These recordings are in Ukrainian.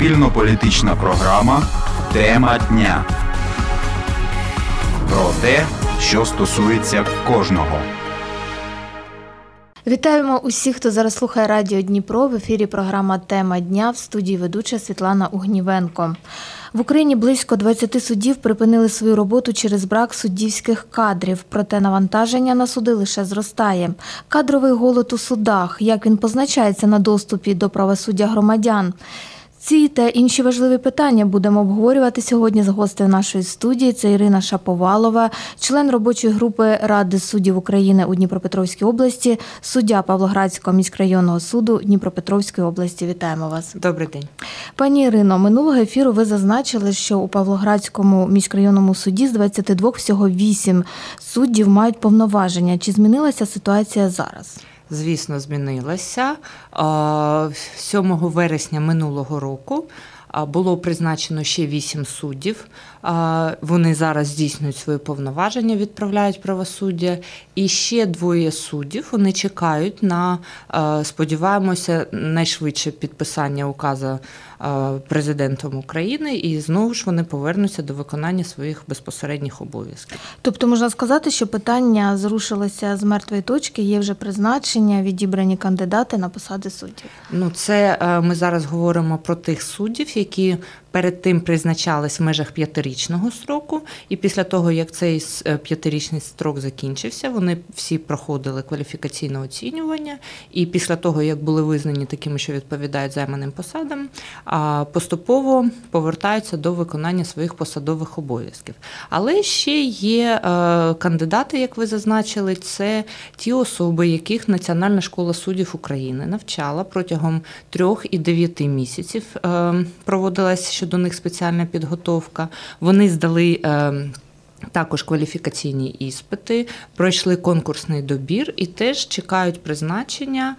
суспільно-політична програма «Тема дня» про те, що стосується кожного. Вітаємо усіх, хто зараз слухає Радіо Дніпро. В ефірі програма «Тема дня», в студії ведуча Світлана Огнівенко. В Україні близько 20 судів припинили свою роботу через брак суддівських кадрів. Проте навантаження на суди лише зростає. Кадровий голод у судах, як він позначається на доступі до правосуддя громадян? Ці та інші важливі питання будемо обговорювати сьогодні з гостею нашої студії. Це Ірина Шаповалова, член робочої групи Ради суддів України у Дніпропетровській області, суддя Павлоградського міськрайонного суду Дніпропетровської області. Вітаємо вас. Добрий день. Пані Ірино, минулого ефіру ви зазначили, що у Павлоградському міськрайонному суді з 22 всього 8 суддів мають повноваження. Чи змінилася ситуація зараз? Звісно, змінилася. 7 вересня минулого року було призначено ще 8 суддів. Вони зараз здійснюють свої повноваження, відправляють правосуддя. І ще 2 суддів, вони чекають на, сподіваємося, найшвидше підписання указу президентом України. І знову ж вони повернуться до виконання своїх безпосередніх обов'язків. Тобто можна сказати, що питання зрушилося з мертвої точки, є вже призначення, відібрані кандидати на посади суддів? Ну, це ми зараз говоримо про тих суддів, які перед тим призначались в межах 5-річного строку, і після того, як цей 5-річний строк закінчився, вони всі проходили кваліфікаційне оцінювання, і після того, як були визнані такими, що відповідають займаним посадам, поступово повертаються до виконання своїх посадових обов'язків. Але ще є кандидати, як ви зазначили, це ті особи, яких Національна школа суддів України навчала протягом 3 і 9 місяців, проводилась щодо них спеціальна підготовка. Вони здали також кваліфікаційні іспити, пройшли конкурсний добір і теж чекають призначення,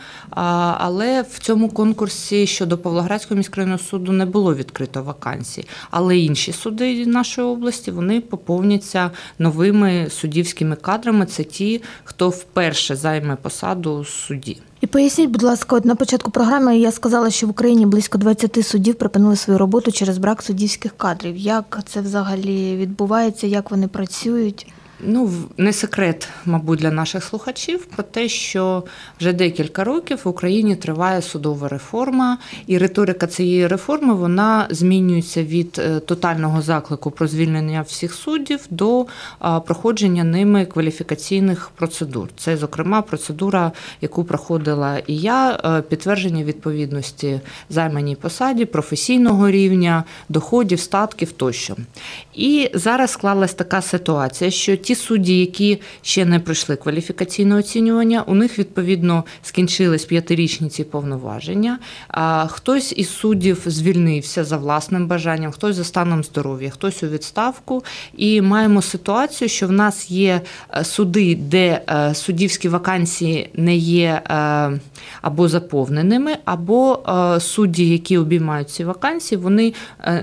але в цьому конкурсі щодо Павлоградського міськрайонного суду не було відкрито вакансій. Але інші суди нашої області, вони поповняться новими суддівськими кадрами. Це ті, хто вперше займе посаду судді. І поясніть, будь ласка, от на початку програми я сказала, що в Україні близько 20 судів припинили свою роботу через брак суддівських кадрів. Як це взагалі відбувається, як вони працюють? Ну, не секрет, мабуть, для наших слухачів про те, що вже декілька років в Україні триває судова реформа, і риторика цієї реформи, вона змінюється від тотального заклику про звільнення всіх суддів до проходження ними кваліфікаційних процедур. Це, зокрема, процедура, яку проходила і я, підтвердження відповідності займаній посаді, професійного рівня, доходів, статків тощо. І зараз склалась така ситуація, що ті судді, які ще не пройшли кваліфікаційне оцінювання, у них, відповідно, скінчились 5-річні ці повноваження. Хтось із суддів звільнився за власним бажанням, хтось за станом здоров'я, хтось у відставку. І маємо ситуацію, що в нас є суди, де суддівські вакансії не є або заповненими, або судді, які обіймають ці вакансії, вони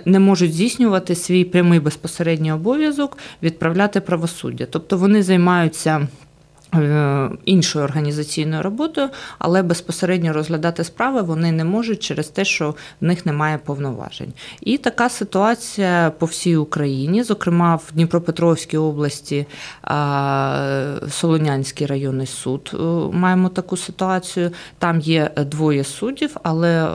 не можуть здійснювати свій прямий безпосередній обов'язок відправляти правосуддя. Тобто вони займаються іншою організаційною роботою, але безпосередньо розглядати справи вони не можуть через те, що в них немає повноважень. І така ситуація по всій Україні, зокрема в Дніпропетровській області Солонянський районний суд, маємо таку ситуацію. Там є 2 суддів, але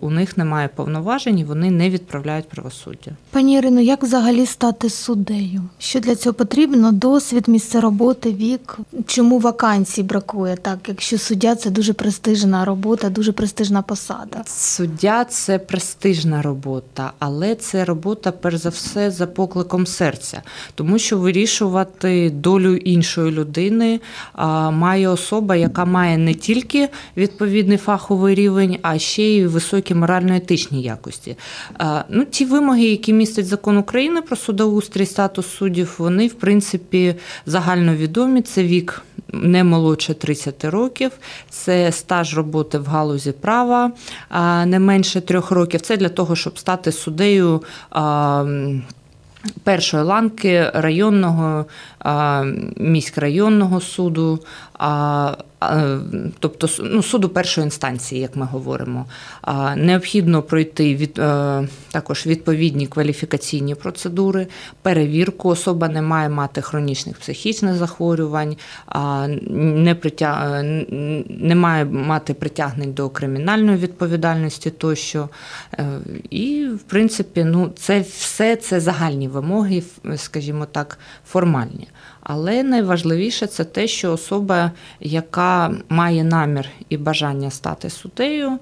у них немає повноважень і вони не відправляють правосуддя. Пані Ірино, як взагалі стати суддею? Що для цього потрібно? Досвід, місце роботи, вік? Чому вакансій бракує, так, якщо суддя – це дуже престижна робота, дуже престижна посада? Суддя – це престижна робота, але це робота, перш за все, за покликом серця. Тому що вирішувати долю іншої людини має особа, яка має не тільки відповідний фаховий рівень, а ще й високі морально-етичні якості. Ну, ті вимоги, які містить Закон України про судоустрій, статус суддів, вони, в принципі, загальновідомі. Це вік не молодше 30 років, це стаж роботи в галузі права не менше 3 років. Це для того, щоб стати суддею першої ланки районного, міськрайонного суду, тобто суду першої інстанції, як ми говоримо. Необхідно пройти також відповідні кваліфікаційні процедури, перевірку. Особа не має мати хронічних психічних захворювань, не має мати притягнень до кримінальної відповідальності тощо. І, в принципі, це все це загальні вимоги, скажімо так, формальні. Але найважливіше – це те, що особа, яка має намір і бажання стати суддею,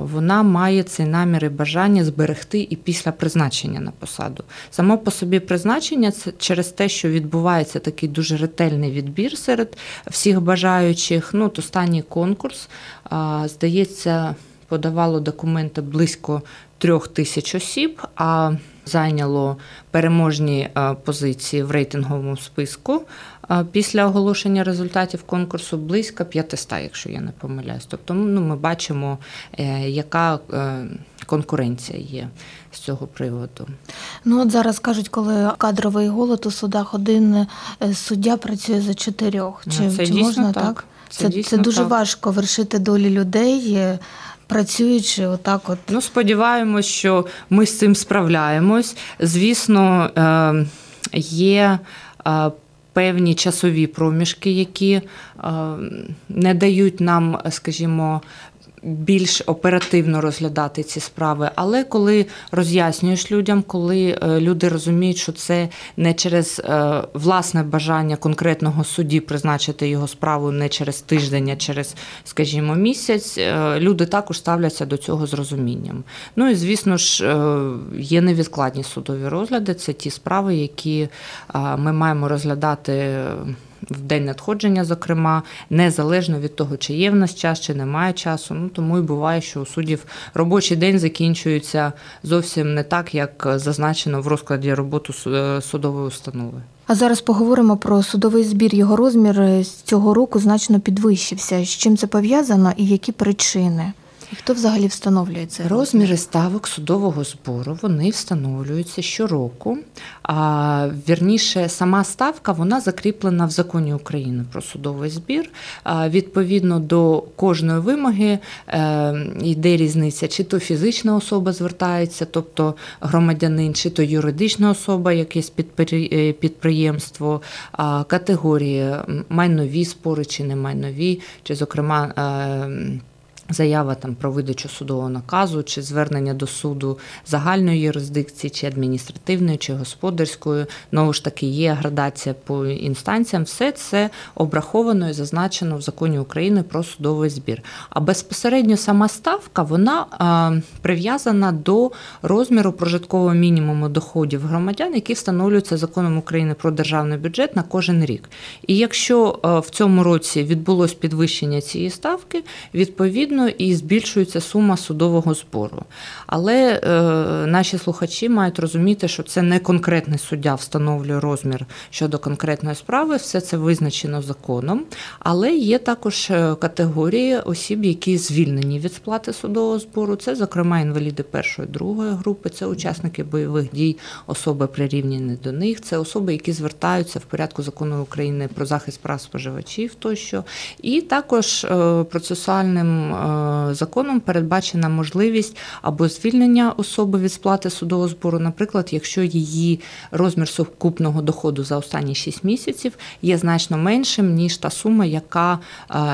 вона має цей намір і бажання зберегти і після призначення на посаду. Само по собі призначення – через те, що відбувається такий дуже ретельний відбір серед всіх бажаючих. От останній конкурс, здається, подавало документи близько 3000 осіб, а зайняло переможні позиції в рейтинговому списку після оголошення результатів конкурсу близько 500, якщо я не помиляюсь. Тобто ми бачимо, яка конкуренція є з цього приводу. От зараз кажуть, коли кадровий голод у судах, один суддя працює за 4. Це дійсно так. Це дуже важко вершити долі людей, працюючи отак от. Сподіваємось, що ми з цим справляємось. Звісно, є певні часові проміжки, які не дають нам, скажімо, більш оперативно розглядати ці справи. Але коли роз'яснюєш людям, коли люди розуміють, що це не через власне бажання конкретного судді призначити його справу, не через тиждень, а через, скажімо, місяць, люди також ставляться до цього з розумінням. І, звісно ж, є невідкладні судові розгляди. Це ті справи, які ми маємо розглядати в день надходження, зокрема, незалежно від того, чи є в нас час, чи немає часу. Тому і буває, що у суддів робочий день закінчується зовсім не так, як зазначено в розкладі роботи судової установи. А зараз поговоримо про судовий збір. Його розмір з цього року значно підвищився. З чим це пов'язано і які причини? І хто взагалі встановлює цей розмір? Розміри ставок судового збору, вони встановлюються щороку. Вірніше, сама ставка, вона закріплена в Законі України про судовий збір. Відповідно до кожної вимоги йде різниця, чи то фізична особа звертається, тобто громадянин, чи то юридична особа, якесь підприємство, категорії майнові спори, чи не майнові, чи, зокрема, заява про видачу судового наказу, чи звернення до суду загальної юрисдикції, чи адміністративної, чи господарської. Знову ж таки, є градація по інстанціям. Все це обраховано і зазначено в Законі України про судовий збір. А безпосередньо сама ставка, вона прив'язана до розміру прожиткового мінімуму доходів громадян, які встановлюються Законом України про державний бюджет на кожен рік. І якщо в цьому році відбулось підвищення цієї ставки, відповідно, і збільшується сума судового збору. Але наші слухачі мають розуміти, що це не конкретний суддя встановлює розмір щодо конкретної справи, все це визначено законом. Але є також категорії осіб, які звільнені від сплати судового збору. Це, зокрема, інваліди першої, другої групи, це учасники бойових дій, особи прирівняні до них, це особи, які звертаються в порядку Закону України про захист прав споживачів тощо. І також процесуальним законом передбачена можливість або звільнення особи від сплати судового збору, наприклад, якщо її розмір сукупного доходу за останні 6 місяців є значно меншим, ніж та сума, яка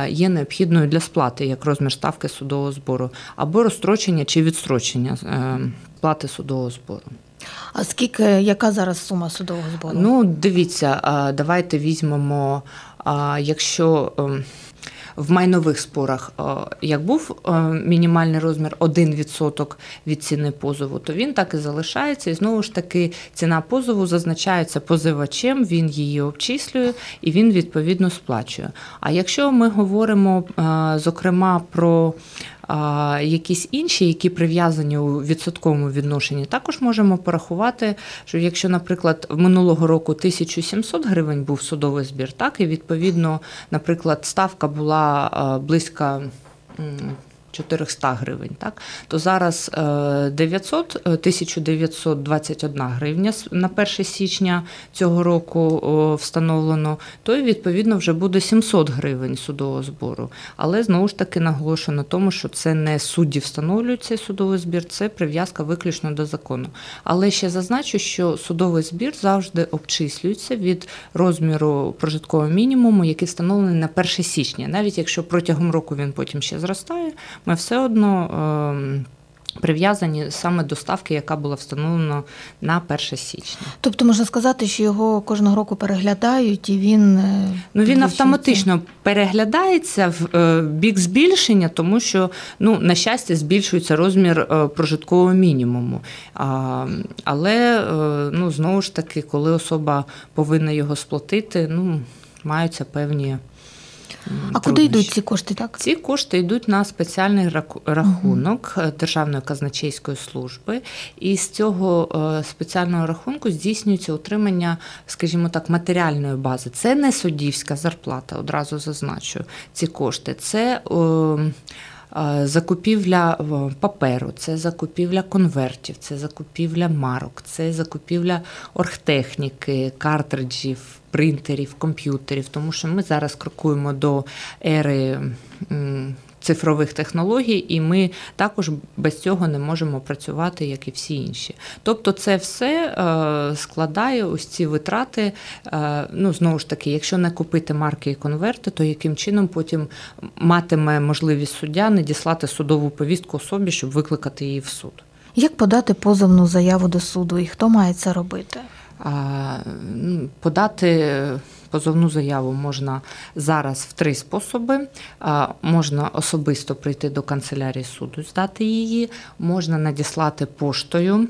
є необхідною для сплати, як розмір ставки судового збору, або розстрочення чи відстрочення сплати судового збору. А скільки, яка зараз сума судового збору? Дивіться, давайте візьмемо, якщо в майнових спорах, як був мінімальний розмір 1% від ціни позову, то він так і залишається. І, знову ж таки, ціна позову зазначається позивачем, він її обчислює і він, відповідно, сплачує. А якщо ми говоримо, зокрема, про якісь інші, які прив'язані у відсотковому відношенні, також можемо порахувати, що якщо, наприклад, минулого року 1700 гривень був судовий збір, так, і, відповідно, наприклад, ставка була близько 400 гривень, так? То зараз 1921 гривня на 1 січня цього року встановлено, то і відповідно вже буде 700 гривень судового збору. Але знову ж таки наголошено тому, що це не судді встановлюють цей судовий збір, це прив'язка виключно до закону. Але ще зазначу, що судовий збір завжди обчислюється від розміру прожиткового мінімуму, який встановлений на 1 січня. Навіть якщо протягом року він потім ще зростає, ми все одно прив'язані саме до ставки, яка була встановлена на 1 січня. Тобто можна сказати, що його кожного року переглядають і він… Ну, він автоматично переглядається в бік збільшення, тому що, ну, на щастя, збільшується розмір прожиткового мінімуму. Але, ну, знову ж таки, коли особа повинна його сплатити, ну, маються певні… А куди йдуть ці кошти, так? Ці кошти йдуть на спеціальний рахунок Державної казначейської служби. І з цього спеціального рахунку здійснюється утримання, скажімо так, матеріальної бази. Це не суддівська зарплата, одразу зазначу, ці кошти. Це закупівля паперу, це закупівля конвертів, це закупівля марок, це закупівля оргтехніки, картриджів, принтерів, комп'ютерів, тому що ми зараз крокуємо до ери цифрових технологій, і ми також без цього не можемо працювати, як і всі інші. Тобто це все складає ось ці витрати, ну, знову ж таки, якщо не купити марки і конверти, то яким чином потім матиме можливість суддя надіслати судову повістку особі, щоб викликати її в суд. Як подати позовну заяву до суду і хто має це робити? Подати позовну заяву можна зараз в 3 способи. Можна особисто прийти до канцелярії суду, здати її, можна надіслати поштою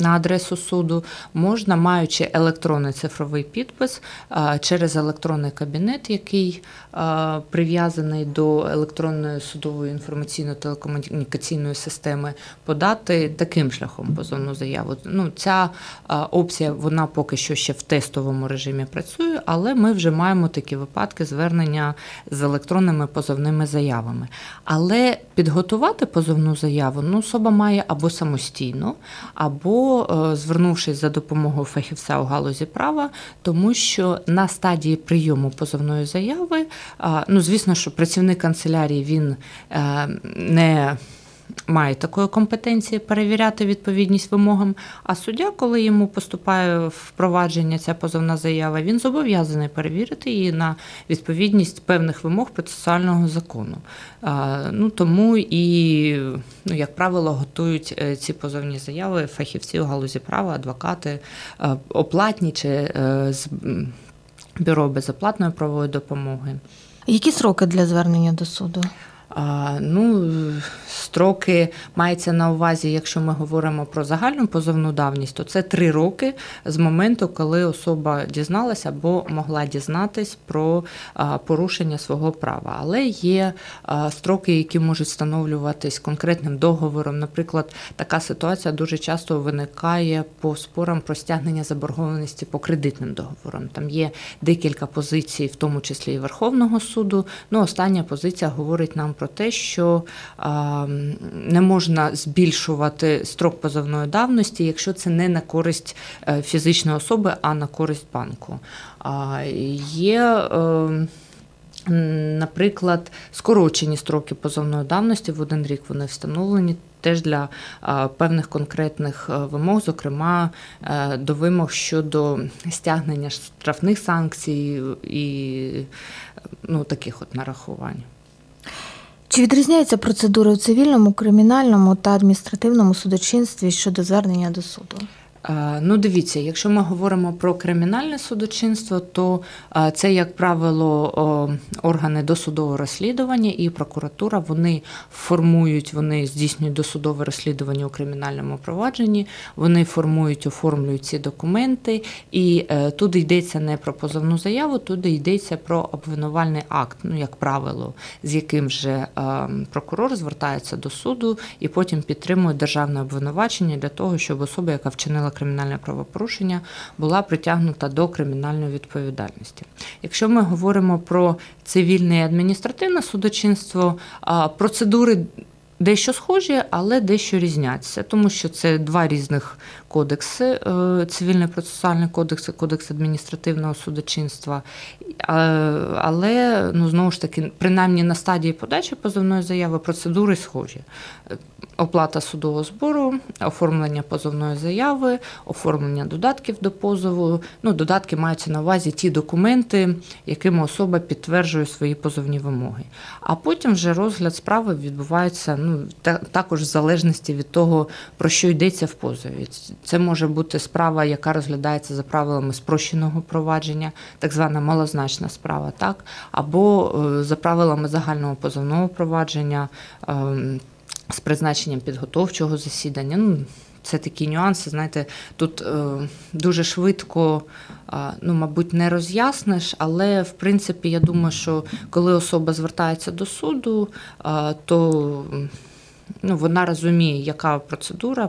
на адресу суду, можна, маючи електронний цифровий підпис, через електронний кабінет, який прив'язаний до електронної судової інформаційно-телекомунікаційної системи, подати таким шляхом позовну заяву. Ну, ця опція, вона поки що ще в тестовому режимі працює, але ми вже маємо такі випадки звернення з електронними позовними заявами. Але підготувати позовну заяву, ну, особа має або самостійно, або звернувшись за допомогою фахівця у галузі права, тому що на стадії прийому позовної заяви, ну, звісно, що працівник канцелярії, він не має такої компетенції перевіряти відповідність вимогам, а суддя, коли йому поступає в провадження ця позовна заява, він зобов'язаний перевірити її на відповідність певних вимог процесуального закону. Ну, тому і, ну, як правило, готують ці позовні заяви фахівці у галузі права, адвокати, оплатні чи з бюро безоплатної правової допомоги. Які сроки для звернення до суду? Ну, строки мається на увазі, якщо ми говоримо про загальну позовну давність, то це 3 роки з моменту, коли особа дізналася або могла дізнатись про порушення свого права. Але є строки, які можуть встановлюватись конкретним договором. Наприклад, така ситуація дуже часто виникає по спорам про стягнення заборгованості по кредитним договорам. Там є декілька позицій, в тому числі і Верховного суду. Ну, остання позиція говорить нам про те, що не можна збільшувати строк позовної давності, якщо це не на користь фізичної особи, а на користь банку. Наприклад, скорочені строки позовної давності в 1 рік вони встановлені теж для певних конкретних вимог, зокрема до вимог щодо стягнення штрафних санкцій і, ну, таких от нарахувань. Чи відрізняються процедури у цивільному, кримінальному та адміністративному судочинстві щодо звернення до суду? Ну, дивіться, якщо ми говоримо про кримінальне судочинство, то це, як правило, органи досудового розслідування і прокуратура, вони формують, вони здійснюють досудове розслідування у кримінальному провадженні, вони формують, оформлюють ці документи, і тут йдеться не про позовну заяву, тут йдеться про обвинувальний акт, ну, як правило, з яким же прокурор звертається до суду і потім підтримує державне обвинувачення для того, щоб особа, яка вчинила кримінальне правопорушення, була притягнута до кримінальної відповідальності. Якщо ми говоримо про цивільне і адміністративне судочинство, процедури дещо схожі, але дещо різняться, тому що це два різних кодекси – цивільний процесуальний кодекс і кодекс адміністративного судочинства. Але, знову ж таки, принаймні на стадії подачі позовної заяви процедури схожі. Оплата судового збору, оформлення позовної заяви, оформлення додатків до позову. Додатки маються на увазі ті документи, якими особа підтверджує свої позовні вимоги. А потім вже розгляд справи відбувається також в залежності від того, про що йдеться в позові. Це може бути справа, яка розглядається за правилами спрощеного провадження, так звана малозначна справа, або за правилами загального позовного провадження з призначенням підготовчого засідання. Це такі нюанси, знаєте, тут дуже швидко, мабуть, не роз'ясниш, але, в принципі, я думаю, що коли особа звертається до суду, то вона розуміє, яка процедура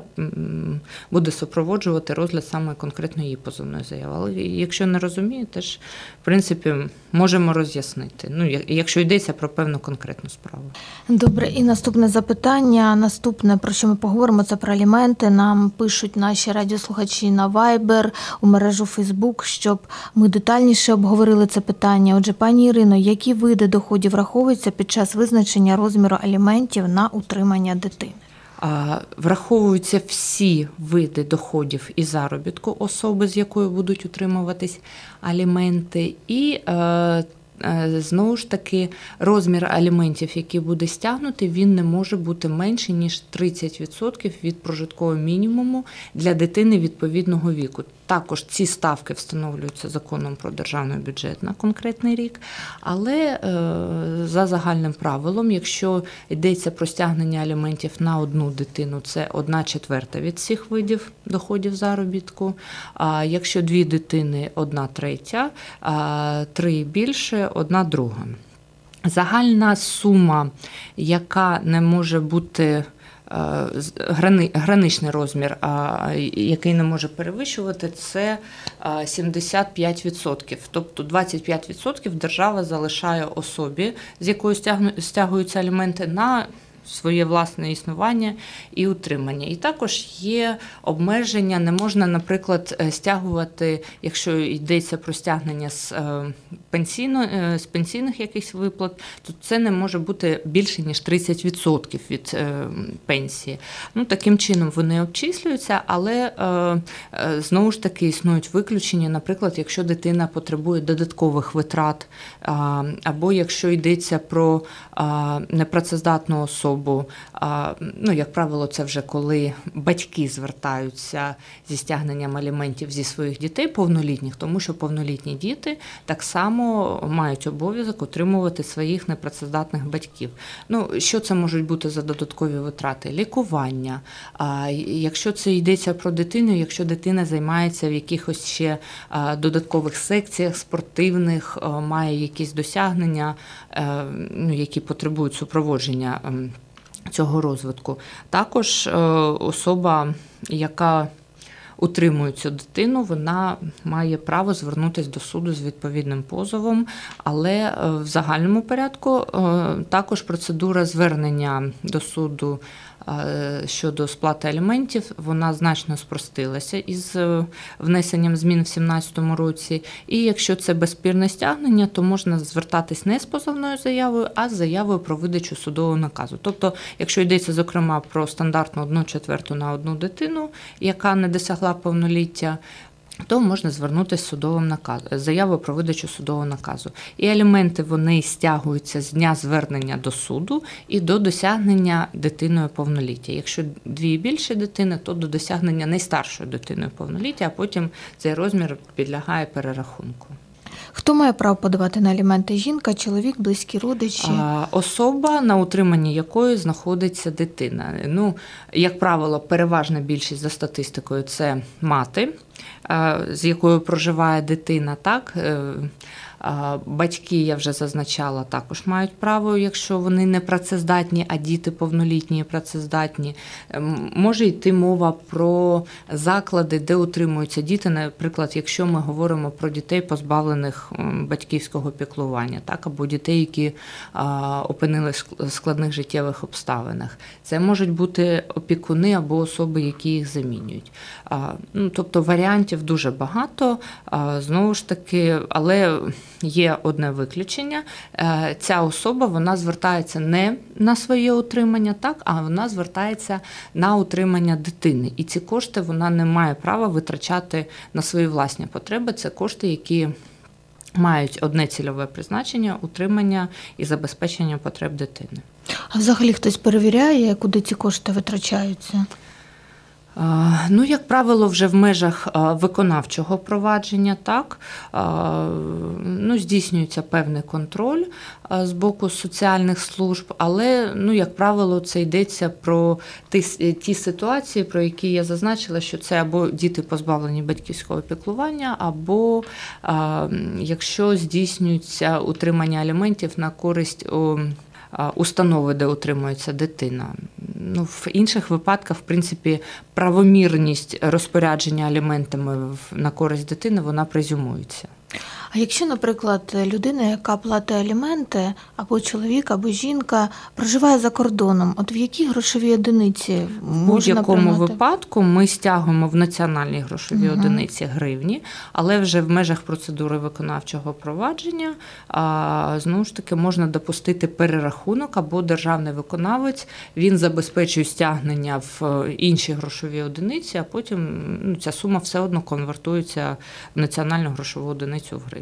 буде супроводжувати розгляд саме конкретно її позовної заяви. Але якщо не розуміє, теж, в принципі, можемо роз'яснити, якщо йдеться про певну конкретну справу. Добре, і наступне запитання, про що ми поговоримо, це про аліменти. Нам пишуть наші радіослухачі на Viber, у мережу Facebook, щоб ми детальніше обговорили це питання. Отже, пані Ірино, які види доходів враховуються під час визначення розміру аліментів на утримання дитини? Враховуються всі види доходів і заробітку особи, з якою будуть утримуватись аліменти, і знову ж таки розмір аліментів, який буде стягнутий, він не може бути менше, ніж 30% від прожиткового мінімуму для дитини відповідного віку. Також ці ставки встановлюються законом про державний бюджет на конкретний рік, але за загальним правилом, якщо йдеться про стягнення аліментів на одну дитину, це 1/4 від всіх видів доходів заробітку, а якщо дві дитини – 1/3, три і більше – 1/2. Загальна сума, яка не може бути… граничний розмір, який не може перевищувати, це 75%. Тобто 25% держава залишає особі, з якою стягуються аліменти, на своє власне існування і утримання. І також є обмеження, не можна, наприклад, стягувати, якщо йдеться про стягнення з пенсійних якихось виплат, то це не може бути більше, ніж 30% від пенсії. Таким чином вони обчислюються, але, знову ж таки, існують виключення, наприклад, якщо дитина потребує додаткових витрат, або якщо йдеться про непрацездатну особу, як правило, це вже коли батьки звертаються зі стягненням аліментів зі своїх дітей повнолітніх, тому що повнолітні діти так само мають обов'язок утримувати своїх непрацездатних батьків. Що це можуть бути за додаткові витрати? Лікування. Якщо це йдеться про дитину, якщо дитина займається в якихось ще додаткових секціях спортивних, має якісь досягнення, які потребують супроводження цього розвитку. Також особа, яка утримує цю дитину, вона має право звернутися до суду з відповідним позовом, але в загальному порядку також процедура звернення до суду щодо сплати аліментів, вона значно спростилася із внесенням змін в 2017 році. І якщо це безспірне стягнення, то можна звертатись не з позовною заявою, а з заявою про видачу судового наказу. Тобто, якщо йдеться, зокрема, про стандартну 1/4 на одну дитину, яка не досягла повноліття, то можна звернутися з заявою про видачу судового наказу. І аліменти, вони стягуються з дня звернення до суду і до досягнення дитиною повноліття. Якщо дві і більше дитини, то до досягнення найстаршої дитиною повноліття, а потім цей розмір підлягає перерахунку. Хто має право подавати на аліменти? Жінка, чоловік, близькі родичі? Особа, на утриманні якої знаходиться дитина. Як правило, переважна більшість за статистикою – це мати. з якою проживає дитина, так? Батьки, я вже зазначала, також мають право, якщо вони не працездатні, а діти повнолітні і працездатні. Може йти мова про заклади, де утримуються діти, наприклад, якщо ми говоримо про дітей, позбавлених батьківського піклування, так, або дітей, які опинилися в складних життєвих обставинах. Це можуть бути опікуни або особи, які їх замінюють. Тобто варіантів дуже багато, знову ж таки, але... Є одне виключення. Ця особа, вона звертається не на своє утримання, так, а вона звертається на утримання дитини. І ці кошти вона не має права витрачати на свої власні потреби. Це кошти, які мають одне цільове призначення – утримання і забезпечення потреб дитини. А взагалі хтось перевіряє, куди ці кошти витрачаються? Ну, як правило, вже в межах виконавчого провадження, так, ну, здійснюється певний контроль з боку соціальних служб, але, ну, як правило, це йдеться про ті ситуації, про які я зазначила, що це або діти позбавлені батьківського піклування, або якщо здійснюється утримання аліментів на користь установи, де утримується дитина. Ну, в інших випадках, в принципі, правомірність розпорядження аліментами на користь дитини, вона презюмується. А якщо, наприклад, людина, яка платить аліменти, або чоловік, або жінка, проживає за кордоном, от в які грошові одиниці можна приймати? В будь-якому випадку ми стягуємо в національні грошові одиниці гривні, але вже в межах процедури виконавчого провадження, знову ж таки, можна допустити перерахунок, або державний виконавець, він забезпечує стягнення в інші грошові одиниці, а потім, ну, ця сума все одно конвертується в національну грошову одиницю в гривні.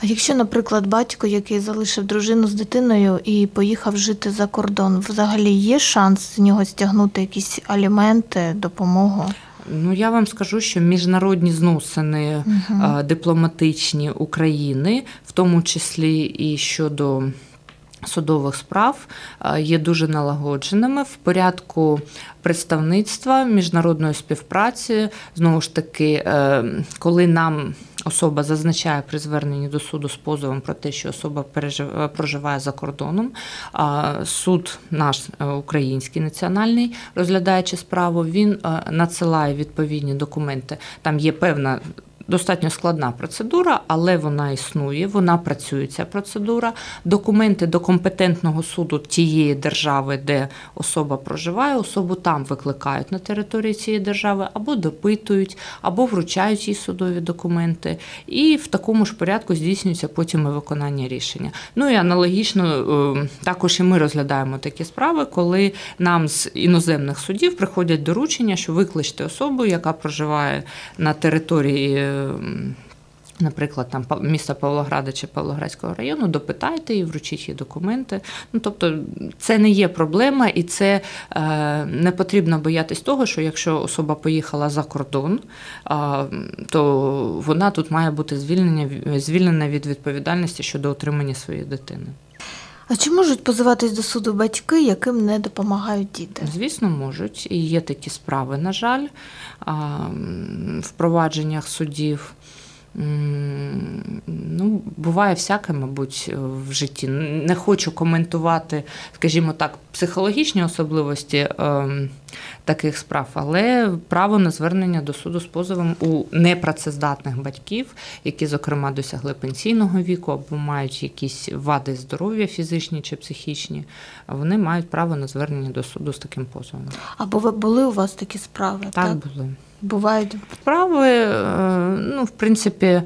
А якщо, наприклад, батько, який залишив дружину з дитиною і поїхав жити за кордон, взагалі є шанс з нього стягнути якісь аліменти, допомогу? Ну, я вам скажу, що міжнародні зносини дипломатичні України, в тому числі і щодо судових справ, є дуже налагодженими в порядку представництва, міжнародної співпраці. Знову ж таки, коли нам особа зазначає при зверненні до суду з позовом про те, що особа проживає за кордоном, суд наш український національний, розглядаючи справу, він надсилає відповідні документи. Там є певна достатньо складна процедура, але вона існує, вона працює, ця процедура. Документи до компетентного суду тієї держави, де особа проживає, особу там викликають на території цієї держави, або допитують, або вручають їй судові документи. І в такому ж порядку здійснюється потім і виконання рішення. Ну і аналогічно також і ми розглядаємо такі справи, коли нам з іноземних судів приходять доручення, що викличте особу, яка проживає на території, наприклад, там міста Павлограда чи Павлоградського району, допитайте і вручіть їй документи. Ну, тобто це не є проблема, і це не потрібно боятись того, що якщо особа поїхала за кордон, то вона тут має бути звільнена від відповідальності щодо отримання своєї дитини. А чи можуть позиватись до суду батьки, яким не допомагають діти? Звісно, можуть. І є такі справи, на жаль, в провадженнях судів. Ну, буває всяке, мабуть, в житті. Не хочу коментувати, скажімо так, психологічні особливості таких справ, але право на звернення до суду з позовом у непрацездатних батьків, які, зокрема, досягли пенсійного віку або мають якісь вади здоров'я фізичні чи психічні, вони мають право на звернення до суду з таким позовом. Або були у вас такі справи? Так, були. Бувають справи, ну, в принципі,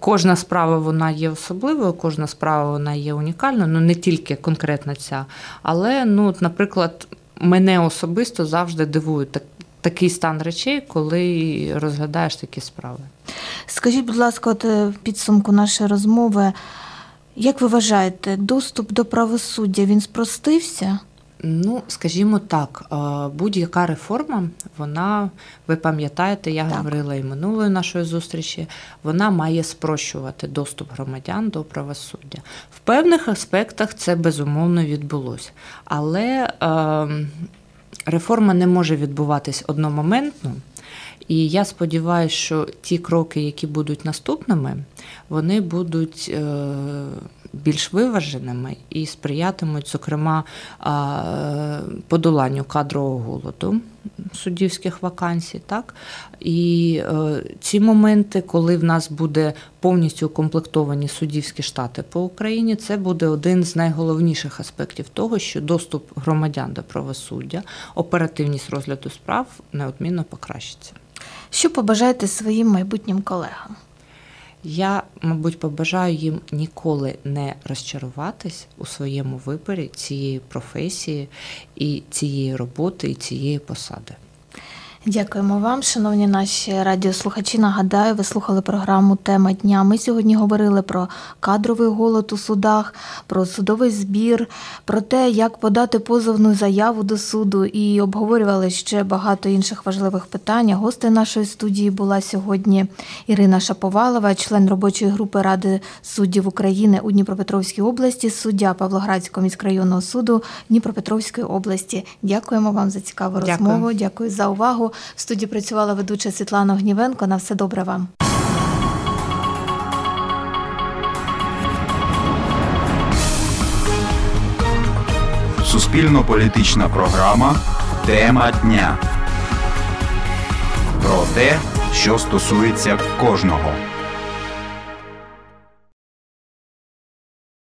кожна справа, вона є особливою, кожна справа, вона є унікальною, ну, не тільки конкретно ця, але, ну, от, наприклад, мене особисто завжди дивує такий стан речей, коли розглядаєш такі справи. Скажіть, будь ласка, от підсумку нашої розмови, як ви вважаєте, доступ до правосуддя, він спростився? Ну, скажімо так, будь-яка реформа, вона, ви пам'ятаєте, я говорила і минулої нашої зустрічі, вона має спрощувати доступ громадян до правосуддя. В певних аспектах це, безумовно, відбулося. Але реформа не може відбуватись одномоментно, І я сподіваюся, що ті кроки, які будуть наступними, вони будуть більш виваженими і сприятимуть, зокрема, подоланню кадрового голоду суддівських вакансій. Так? І ці моменти, коли в нас буде повністю укомплектовані суддівські штати по Україні, це буде один з найголовніших аспектів того, що доступ громадян до правосуддя, оперативність розгляду справ неодмінно покращиться. Що побажаєте своїм майбутнім колегам? Я, мабуть, побажаю їм ніколи не розчаруватись у своєму виборі цієї професії, і цієї роботи, і цієї посади. Дякуємо вам, шановні наші радіослухачі. Нагадаю, ви слухали програму «Тема дня». Ми сьогодні говорили про кадровий голод у судах, про судовий збір, про те, як подати позовну заяву до суду, і обговорювали ще багато інших важливих питань. Гостею нашої студії була сьогодні Ірина Шаповалова, член робочої групи Ради суддів України у Дніпропетровській області, суддя Павлоградського міськрайонного суду Дніпропетровської області. Дякуємо вам за цікаву розмову. Дякую за увагу. В студії працювала ведуча Світлана Огнівенко. На все добре вам. Суспільно-політична програма «Тема дня». Про те, що стосується кожного.